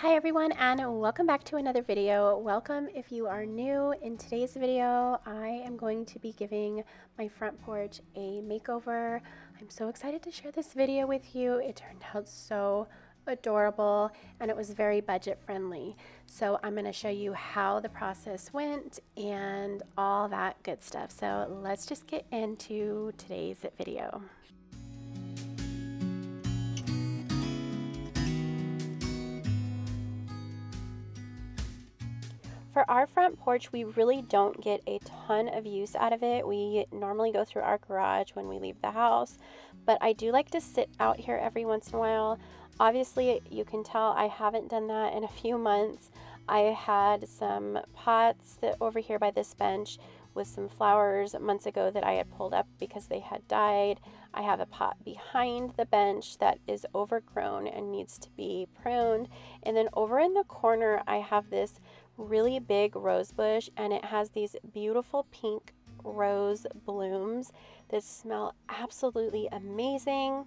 Hi everyone, and welcome back to another video. Welcome if you are new. In today's video, I am going to be giving my front porch a makeover. I'm so excited to share this video with you. It turned out so adorable and it was very budget friendly. So I'm going to show you how the process went and all that good stuff. So let's just get into today's video. For our front porch, we really don't get a ton of use out of it. We normally go through our garage when we leave the house, but I do like to sit out here every once in a while. Obviously, you can tell I haven't done that in a few months. I had some pots that over here by this bench with some flowers months ago that I had pulled up because they had died. I have a pot behind the bench that is overgrown and needs to be pruned. And then over in the corner, I have this really big rose bush, and it has these beautiful pink rose blooms that smell absolutely amazing.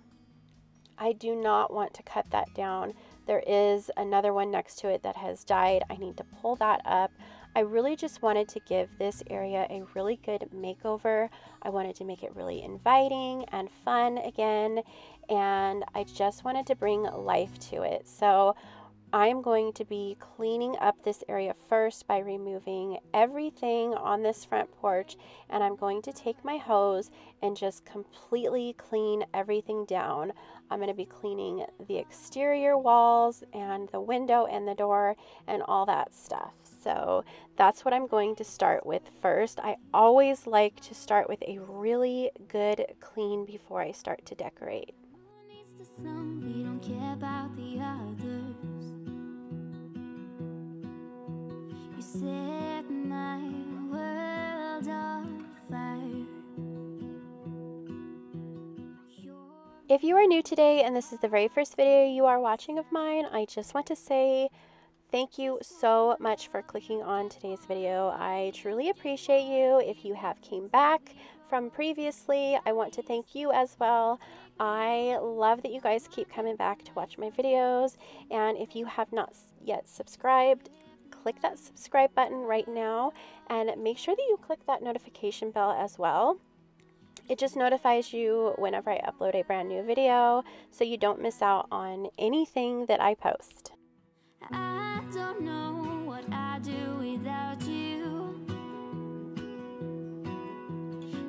I do not want to cut that down. There is another one next to it that has died. I need to pull that up. I really just wanted to give this area a really good makeover. I wanted to make it really inviting and fun again, and I just wanted to bring life to it. So I'm going to be cleaning up this area first by removing everything on this front porch, and I'm going to take my hose and just completely clean everything down. I'm going to be cleaning the exterior walls and the window and the door and all that stuff. So that's what I'm going to start with first. I always like to start with a really good clean before I start to decorate. One needs the sun, we don't care about the others. You set my world on fire. If you are new today and this is the very first video you are watching of mine, I just want to say thank you so much for clicking on today's video. I truly appreciate you. If you have came back from previously, I want to thank you as well. I love that you guys keep coming back to watch my videos, and if you have not yet subscribed, click that subscribe button right now and make sure that you click that notification bell as well. It just notifies you whenever I upload a brand new video so you don't miss out on anything that I post. I don't know what I do without you.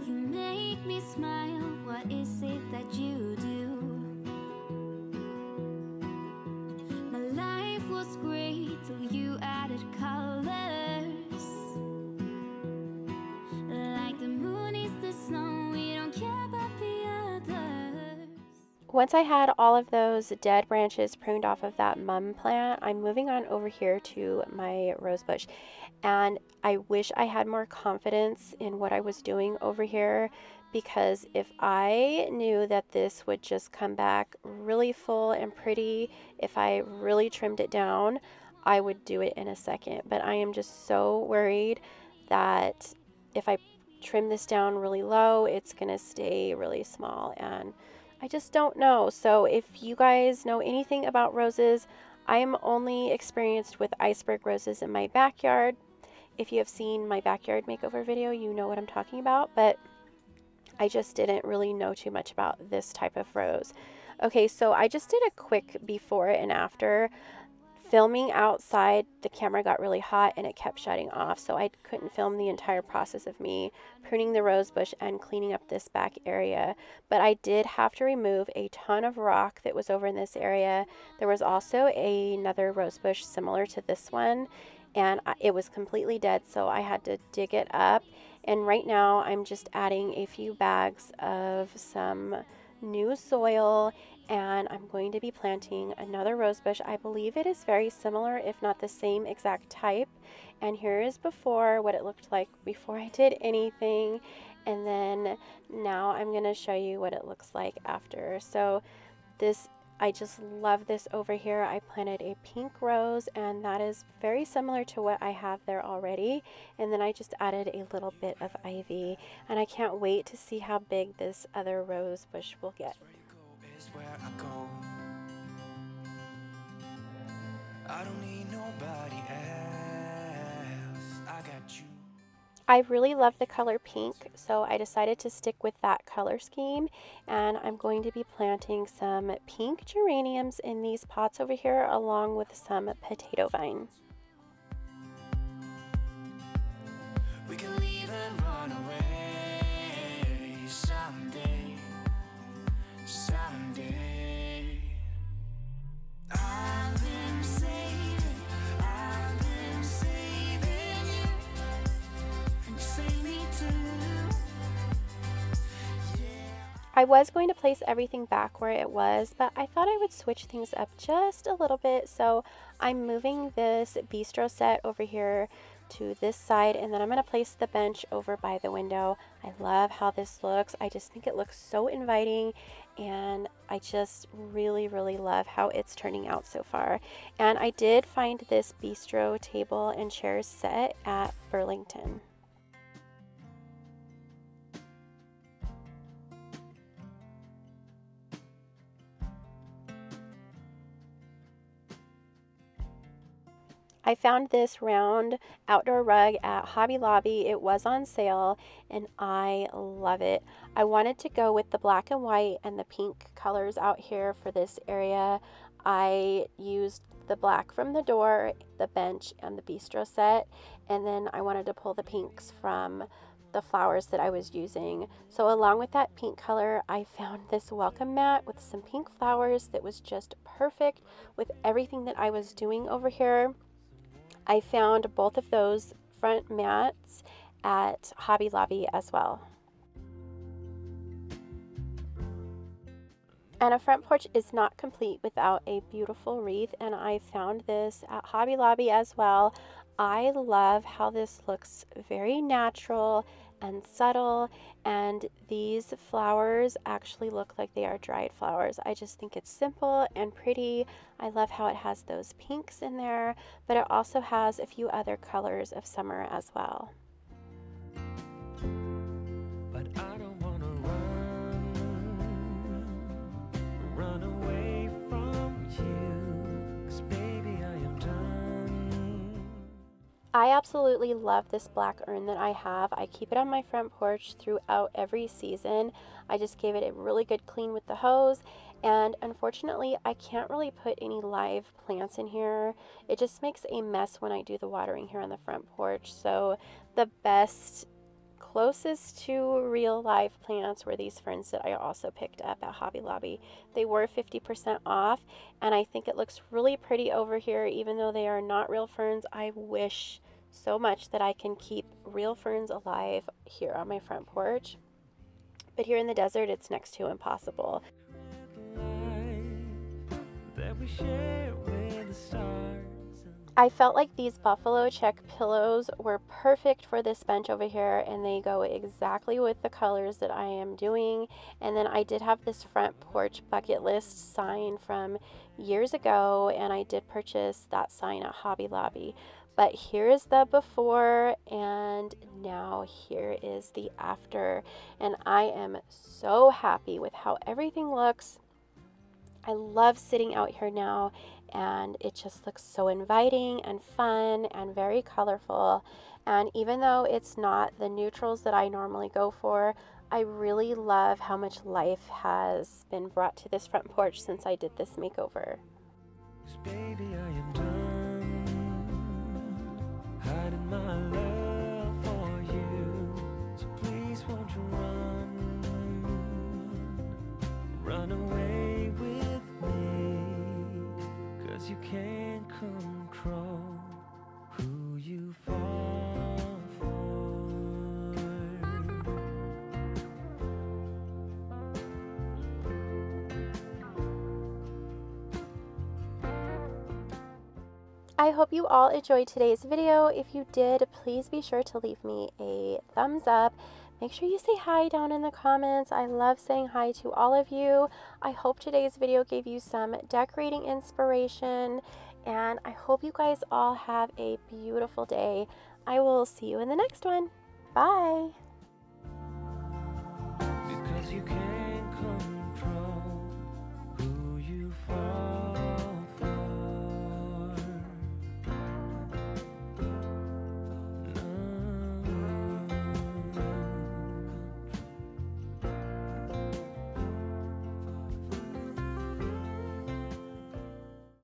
You make me smile. What is it that you do? My life was great till you added colors. Like the moon is the snow, we don't care about the others. Once I had all of those dead branches pruned off of that mum plant, I'm moving on over here to my rose bush. And I wish I had more confidence in what I was doing over here, because if I knew that this would just come back really full and pretty, if I really trimmed it down, I would do it in a second. But I am just so worried that if I trim this down really low, it's gonna stay really small, and I just don't know. So if you guys know anything about roses, I am only experienced with iceberg roses in my backyard. If you have seen my backyard makeover video, you know what I'm talking about, but I just didn't really know too much about this type of rose. Okay, so I just did a quick before and after. Filming outside, the camera got really hot and it kept shutting off, so I couldn't film the entire process of me pruning the rose bush and cleaning up this back area. But I did have to remove a ton of rock that was over in this area. There was also another rose bush similar to this one, and it was completely dead, so I had to dig it up. And right now I'm just adding a few bags of some new soil, and I'm going to be planting another rose bush. I believe it is very similar, if not the same exact type. And here is before, what it looked like before I did anything. And then now I'm going to show you what it looks like after. So this, I just love this over here. I planted a pink rose, and that is very similar to what I have there already. And then I just added a little bit of ivy, and I can't wait to see how big this other rose bush will get. I really love the color pink, so I decided to stick with that color scheme, and I'm going to be planting some pink geraniums in these pots over here along with some potato vine. We can leave and run away someday, someday. I've been saving you, and you save me too. Yeah. I was going to place everything back where it was, but I thought I would switch things up just a little bit, so I'm moving this bistro set over here to this side, and then I'm going to place the bench over by the window. I love how this looks. I just think it looks so inviting, and I just really love how it's turning out so far. And I did find this bistro table and chairs set at Burlington. I found this round outdoor rug at Hobby Lobby. It was on sale and I love it. I wanted to go with the black and white and the pink colors out here for this area. I used the black from the door, the bench, and the bistro set, and then I wanted to pull the pinks from the flowers that I was using. So along with that pink color, I found this welcome mat with some pink flowers that was just perfect with everything that I was doing over here. I found both of those front mats at Hobby Lobby as well. And a front porch is not complete without a beautiful wreath, and I found this at Hobby Lobby as well. I love how this looks very natural and subtle, and these flowers actually look like they are dried flowers. I just think it's simple and pretty. I love how it has those pinks in there, but it also has a few other colors of summer as well. But I don't wanna run away from you, 'cause baby I am done. I absolutely love this black urn that I have. I keep it on my front porch throughout every season. I just gave it a really good clean with the hose, and unfortunately I can't really put any live plants in here. It just makes a mess when I do the watering here on the front porch. So the best, closest to real live plants were these ferns that I also picked up at Hobby Lobby. They were 50% off, and I think it looks really pretty over here. Even though they are not real ferns, I wish so much that I can keep real ferns alive here on my front porch, but here in the desert it's next to impossible. I felt like these buffalo check pillows were perfect for this bench over here, and they go exactly with the colors that I am doing. And then I did have this front porch bucket list sign from years ago, and I did purchase that sign at Hobby Lobby. But here is the before, and now here is the after. And I am so happy with how everything looks. I love sitting out here now, and it just looks so inviting and fun and very colorful. And even though it's not the neutrals that I normally go for, I really love how much life has been brought to this front porch since I did this makeover. Baby, I am done hiding my love for you, so please won't you run away. You can't control who you fall for. I hope you all enjoyed today's video. If you did, please be sure to leave me a thumbs up. Make sure you say hi down in the comments. I love saying hi to all of you. I hope today's video gave you some decorating inspiration, and I hope you guys all have a beautiful day. I will see you in the next one. Bye.